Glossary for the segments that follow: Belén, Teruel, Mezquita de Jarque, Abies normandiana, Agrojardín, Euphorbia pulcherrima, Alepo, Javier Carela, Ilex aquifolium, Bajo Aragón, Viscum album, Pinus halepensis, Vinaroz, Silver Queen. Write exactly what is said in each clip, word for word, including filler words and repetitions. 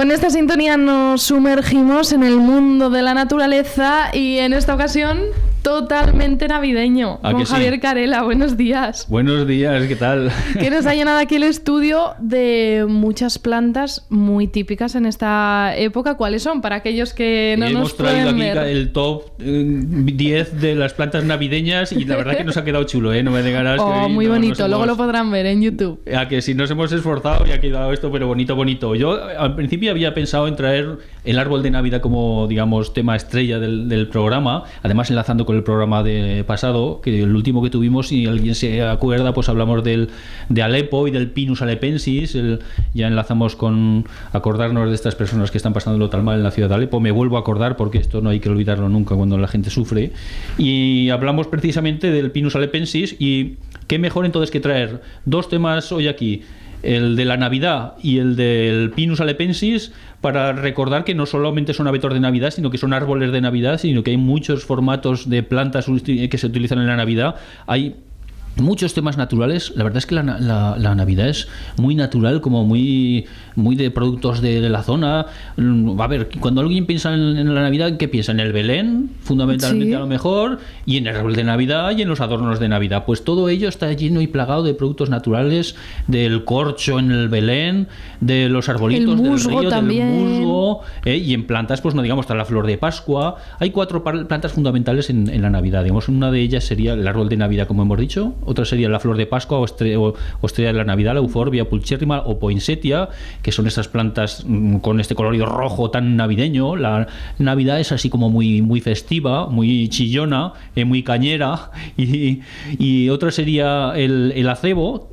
Con esta sintonía nos sumergimos en el mundo de la naturaleza y en esta ocasión totalmente navideño con sí? Javier Carela. Buenos días. Buenos días, ¿qué tal? Que nos ha llenado aquí el estudio de muchas plantas muy típicas en esta época. ¿Cuáles son? Para aquellos que no Hemos nos pueden ver. Hemos traído aquí el top diez de las plantas navideñas y la verdad que nos ha quedado chulo, ¿eh? No me negarás. Oh, que muy no, bonito. Hemos... Luego lo podrán ver en YouTube. A que si nos hemos esforzado y ha quedado esto, pero bonito, bonito. Yo al principio había pensado en traer el árbol de Navidad como, digamos, tema estrella del, del programa. Además, enlazando con el programa de pasado, que el último que tuvimos, si alguien se acuerda, pues hablamos del, de Alepo y del Pinus halepensis. El, ya enlazamos con acordarnos de estas personas que están pasándolo tan mal en la ciudad de Alepo. Me vuelvo a acordar porque esto no hay que olvidarlo nunca cuando la gente sufre. Y hablamos precisamente del Pinus halepensis y qué mejor entonces que traer dos temas hoy aquí, el de la Navidad y el del Pinus halepensis, para recordar que no solamente son abetos de Navidad, sino que son árboles de Navidad, sino que hay muchos formatos de plantas que se utilizan en la Navidad. Hay muchos temas naturales. La verdad es que la, la, la Navidad es muy natural, como muy, muy de productos de, de la zona. A ver, cuando alguien piensa en, en la Navidad, ¿qué piensa? En el Belén, fundamentalmente, sí, a lo mejor, y en el árbol de Navidad y en los adornos de Navidad. Pues todo ello está lleno y plagado de productos naturales, del corcho en el Belén, de los arbolitos del río, también. del musgo, eh, y en plantas, pues no digamos, está la flor de Pascua. Hay cuatro plantas fundamentales en, en la Navidad. Digamos, una de ellas sería el árbol de Navidad, como hemos dicho. Otra sería la flor de Pascua o estrella de la Navidad, la Euphorbia pulcherrima o poinsettia, que son estas plantas con este colorido rojo tan navideño. La Navidad es así como muy, muy festiva, muy chillona, eh, muy cañera. Y, y otra sería el, el acebo,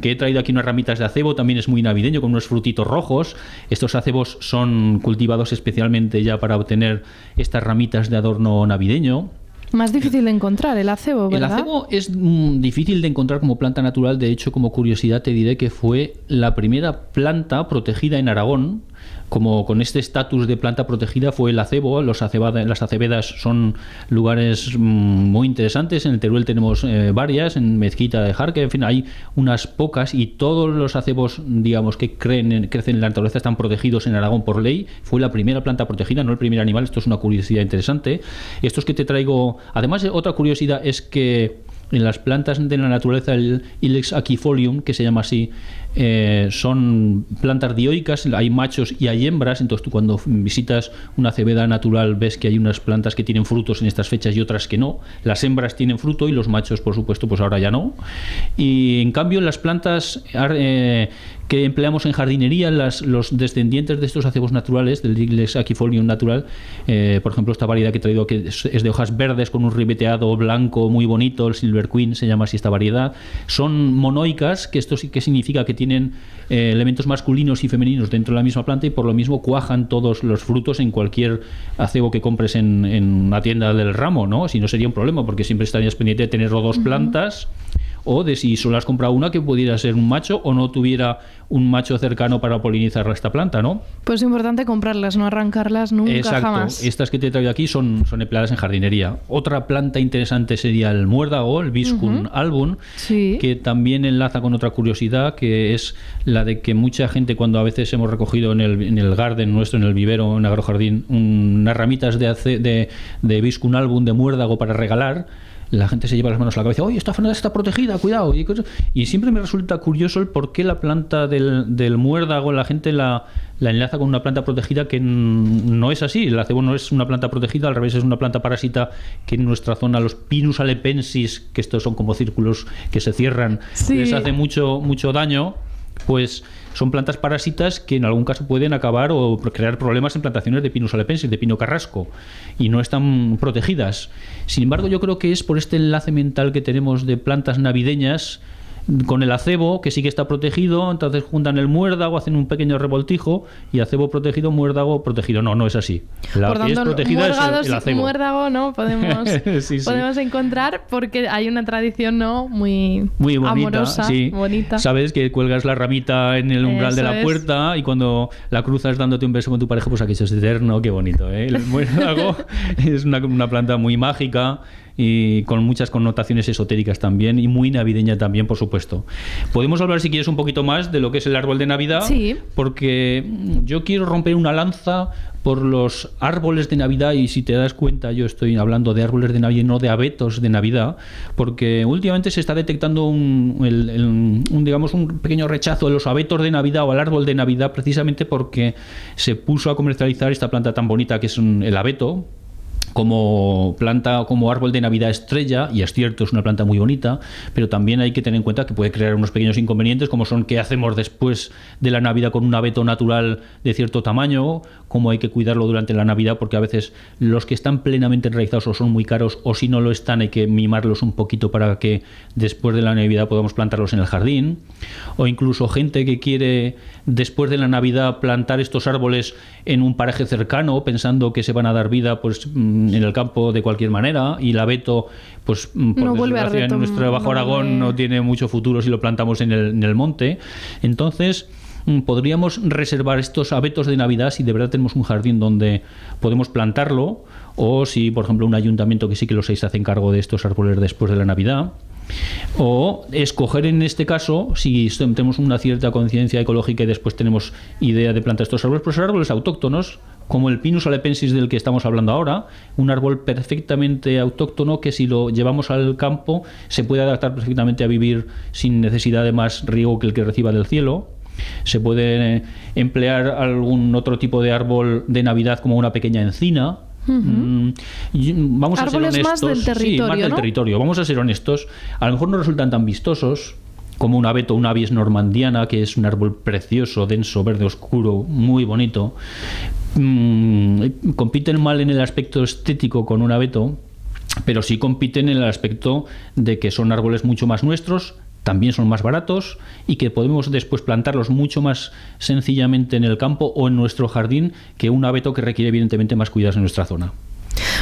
que he traído aquí unas ramitas de acebo, también es muy navideño, con unos frutitos rojos. Estos acebos son cultivados especialmente ya para obtener estas ramitas de adorno navideño. Más difícil de encontrar, el acebo, ¿verdad? El acebo es mm, difícil de encontrar como planta natural. De hecho, como curiosidad te diré que fue la primera planta protegida en Aragón. Como con este estatus de planta protegida fue el acebo. Los acebada, las acevedas son lugares muy interesantes. En el Teruel tenemos eh, varias, en Mezquita de Jarque, en fin, hay unas pocas, y todos los acebos, digamos, que creen en, crecen en la naturaleza están protegidos en Aragón por ley. Fue la primera planta protegida, no el primer animal. Esto es una curiosidad interesante. Estos que te traigo... Además, otra curiosidad es que en las plantas de la naturaleza, el Ilex aquifolium, que se llama así, eh, son plantas dioicas. Hay machos y hay hembras. Entonces tú, cuando visitas una acebeda natural, ves que hay unas plantas que tienen frutos en estas fechas y otras que no. Las hembras tienen fruto y los machos, por supuesto, pues ahora ya no. Y en cambio, las plantas eh, que empleamos en jardinería, las, los descendientes de estos acebos naturales, del Ilex aquifolium natural, eh, por ejemplo, esta variedad que he traído, que es, es de hojas verdes con un ribeteado blanco muy bonito, el silver Queen se llama así esta variedad, son monoicas, que esto sí que significa que tienen eh, elementos masculinos y femeninos dentro de la misma planta, y por lo mismo cuajan todos los frutos en cualquier acebo que compres en, en una tienda del ramo, ¿no? Si no, sería un problema, porque siempre estarías pendiente de tener dos uh-huh. plantas, o de si solo has comprado una que pudiera ser un macho o no tuviera un macho cercano para polinizar esta planta, ¿no? Pues es importante comprarlas, no arrancarlas nunca. Exacto. Jamás. Estas que te traigo aquí son, son empleadas en jardinería. Otra planta interesante sería el muérdago, el Viscum uh-huh. album, sí. que también enlaza con otra curiosidad, que es la de que mucha gente, cuando a veces hemos recogido en el, en el garden nuestro, en el vivero, en Agrojardín, un, unas ramitas de, de, de Viscum album, de muérdago, para regalar, la gente se lleva las manos a la cabeza. Oye, esta planta está protegida, cuidado. Y siempre me resulta curioso el por qué la planta del, del muérdago la gente la, la enlaza con una planta protegida, que no es así. El acebo no es una planta protegida, al revés, es una planta parásita que en nuestra zona, los Pinus halepensis, que estos son como círculos que se cierran, sí. les hace mucho, mucho daño. Pues son plantas parásitas que en algún caso pueden acabar o crear problemas en plantaciones de Pinus halepensis, de pino carrasco, y no están protegidas. Sin embargo, yo creo que es por este enlace mental que tenemos de plantas navideñas con el acebo, que sí que está protegido. Entonces juntan el muérdago, hacen un pequeño revoltijo, y acebo protegido, muérdago protegido. No, no es así. La Por que tanto, es protegida es el, el acebo. Muérdago no podemos, sí, sí. podemos encontrar, porque hay una tradición no muy, muy bonita, amorosa, sí. bonita. Sabes que cuelgas la ramita en el umbral Eso de la puerta es. y cuando la cruzas dándote un beso con tu pareja, pues aquí es eterno. Qué bonito, ¿eh? El muérdago es una, una planta muy mágica, y con muchas connotaciones esotéricas también y muy navideña también, por supuesto. Podemos hablar, si quieres, un poquito más de lo que es el árbol de Navidad, sí, porque yo quiero romper una lanza por los árboles de Navidad. Y si te das cuenta, yo estoy hablando de árboles de Navidad, no de abetos de Navidad, porque últimamente se está detectando un, el, el, un, digamos, un pequeño rechazo a los abetos de Navidad o al árbol de Navidad, precisamente porque se puso a comercializar esta planta tan bonita que es un, el abeto, como planta, como árbol de Navidad estrella, y es cierto, es una planta muy bonita, pero también hay que tener en cuenta que puede crear unos pequeños inconvenientes, como son qué hacemos después de la Navidad con un abeto natural de cierto tamaño, cómo hay que cuidarlo durante la Navidad, porque a veces los que están plenamente enraizados o son muy caros, o si no lo están hay que mimarlos un poquito para que después de la Navidad podamos plantarlos en el jardín, o incluso gente que quiere después de la Navidad plantar estos árboles en un paraje cercano pensando que se van a dar vida, pues en el campo de cualquier manera, y el abeto, pues por no desgracia en nuestro Bajo Aragón no tiene mucho futuro si lo plantamos en el, en el monte. Entonces podríamos reservar estos abetos de Navidad si de verdad tenemos un jardín donde podemos plantarlo, o si por ejemplo un ayuntamiento que sí que los seis se hacen cargo de estos árboles después de la Navidad. O escoger, en este caso, si tenemos una cierta conciencia ecológica y después tenemos idea de plantar estos árboles, pues árboles autóctonos, como el Pinus halepensis del que estamos hablando ahora, un árbol perfectamente autóctono que si lo llevamos al campo se puede adaptar perfectamente a vivir sin necesidad de más riego que el que reciba del cielo. Se puede emplear algún otro tipo de árbol de Navidad como una pequeña encina. Uh-huh. Vamos a ser honestos. Árboles más del territorio, sí, más del ¿no? territorio. Vamos a ser honestos. A lo mejor no resultan tan vistosos como un abeto, una abies normandiana, que es un árbol precioso, denso, verde oscuro, muy bonito. Mm, compiten mal en el aspecto estético con un abeto, pero sí compiten en el aspecto de que son árboles mucho más nuestros, también son más baratos y que podemos después plantarlos mucho más sencillamente en el campo o en nuestro jardín que un abeto, que requiere evidentemente más cuidados en nuestra zona.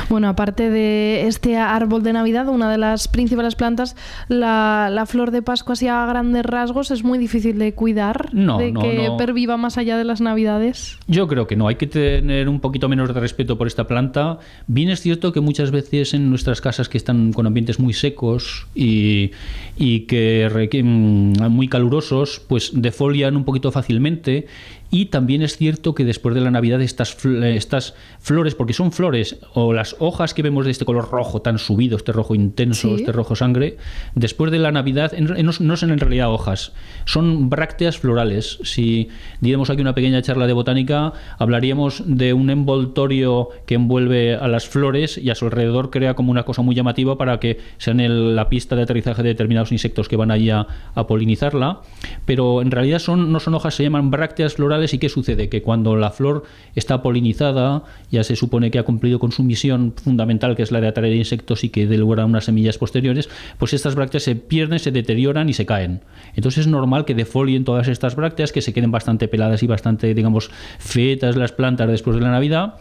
Bueno, aparte de este árbol de Navidad, una de las principales plantas, la, la flor de Pascua, así a grandes rasgos, ¿es muy difícil de cuidar? No, ¿De no, que no. perviva más allá de las Navidades? Yo creo que no. Hay que tener un poquito menos de respeto por esta planta. Bien es cierto que muchas veces en nuestras casas que están con ambientes muy secos y, y que muy calurosos, pues defolian un poquito fácilmente. Y también es cierto que después de la Navidad estas, fl estas flores, porque son flores, o las hojas que vemos de este color rojo tan subido, este rojo intenso, sí, este rojo sangre, después de la Navidad en, en, no son en realidad hojas, son brácteas florales. Si diéramos aquí una pequeña charla de botánica, hablaríamos de un envoltorio que envuelve a las flores y a su alrededor crea como una cosa muy llamativa para que sean el, la pista de aterrizaje de determinados insectos que van allí a, a polinizarla, pero en realidad son, no son hojas, se llaman brácteas florales. ¿Y qué sucede? Que cuando la flor está polinizada, ya se supone que ha cumplido con su misión fundamental, que es la de atraer insectos y que dé lugar a unas semillas posteriores, pues estas brácteas se pierden, se deterioran y se caen. Entonces es normal que defolien todas estas brácteas, que se queden bastante peladas y bastante, digamos, fetas las plantas después de la Navidad,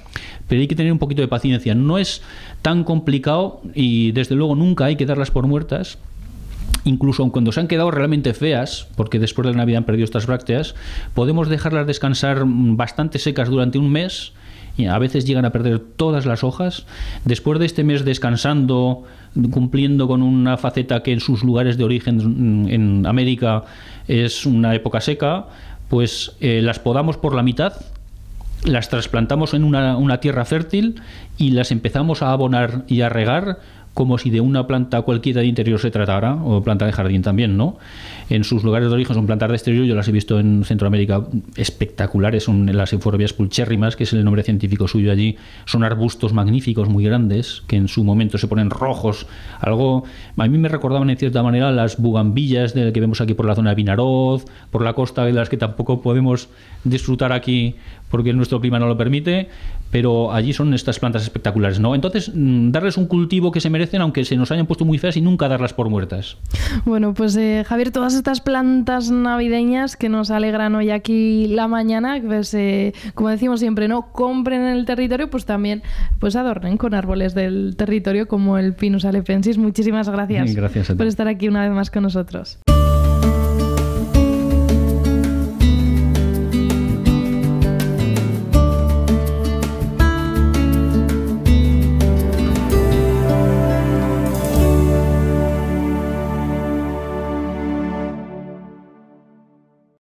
pero hay que tener un poquito de paciencia. No es tan complicado y desde luego nunca hay que darlas por muertas. Incluso aun cuando se han quedado realmente feas, porque después de la Navidad han perdido estas brácteas, podemos dejarlas descansar bastante secas durante un mes. Y a veces llegan a perder todas las hojas. Después de este mes descansando, cumpliendo con una faceta que en sus lugares de origen en América es una época seca, pues eh, las podamos por la mitad, las trasplantamos en una, una tierra fértil y las empezamos a abonar y a regar como si de una planta cualquiera de interior se tratara, o planta de jardín también, ¿no? En sus lugares de origen son plantas de exterior, yo las he visto en Centroamérica espectaculares, son las Euphorbia pulcherrimas, que es el nombre científico suyo allí, son arbustos magníficos, muy grandes, que en su momento se ponen rojos, algo... A mí me recordaban en cierta manera las bugambillas de que vemos aquí por la zona de Vinaroz, por la costa, de las que tampoco podemos disfrutar aquí porque nuestro clima no lo permite, pero allí son estas plantas espectaculares, ¿no? Entonces, darles un cultivo que se merecen, aunque se nos hayan puesto muy feas, y nunca darlas por muertas. Bueno, pues eh, Javier, todas estas plantas navideñas que nos alegran hoy aquí la mañana, pues, eh, como decimos siempre, ¿no? Compren en el territorio, pues también pues adornen con árboles del territorio como el Pinus halepensis. Muchísimas gracias, gracias por estar aquí una vez más con nosotros.